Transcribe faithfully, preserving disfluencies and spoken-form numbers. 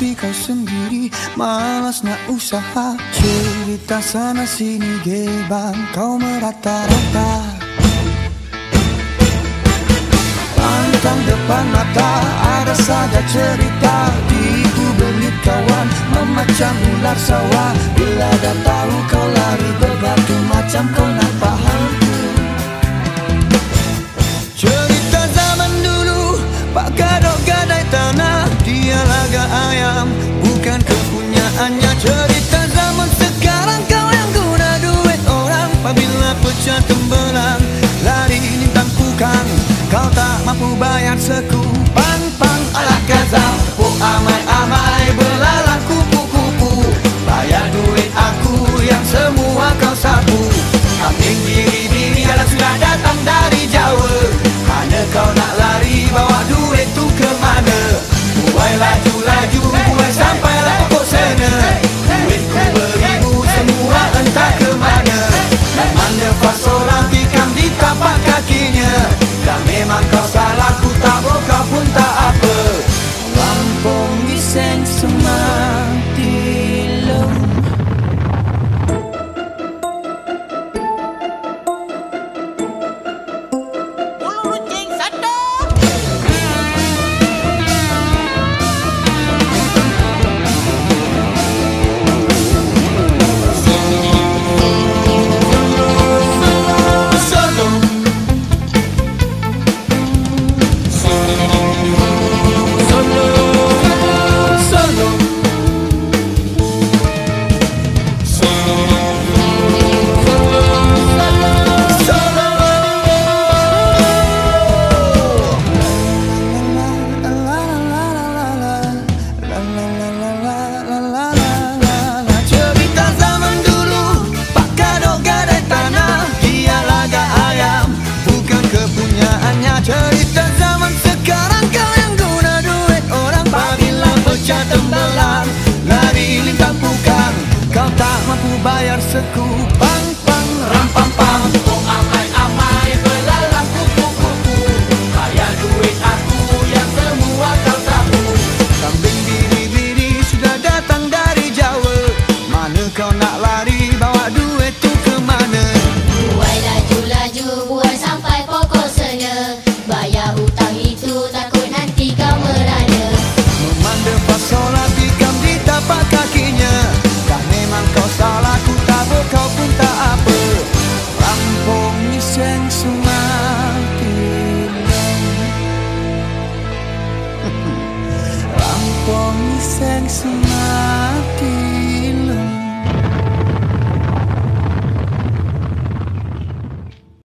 tapi kau sendiri malas nak usaha. Cerita sana sini gebang, kau merata-rata. Pantang depan mata, ada saja cerita. Tipu belit kawan, memacam ular sawah. Bila dah tahu kau lari berbatu macam kau nak paham. Cerita zaman dulu, Pak Gadok gadai tanah, dia laga ayam, bukan kepunyaannya. Cerita zaman sekarang, kau yang guna duit orang, apabila pecah tembelang, lari lintang kukang, kau tak mampu bayar sekupan pang ala gazal, po amai-amai belalang kupu-kupu, bayar duit aku yang semua kau sapu. Kambing diri-diri jalan sudah datang dari jauh. Kau nak lari bawa duit tu ke mana? Mulai laju-laju, mulai sampai pokok sana. Duitku beribu semua entah ke mana. Memang nefas seorang tikam di tapak kakinya. Dan memang kau salah, ku tabur kau pun tak apa. Lampung giseng semati lom. Lampung iseng semati.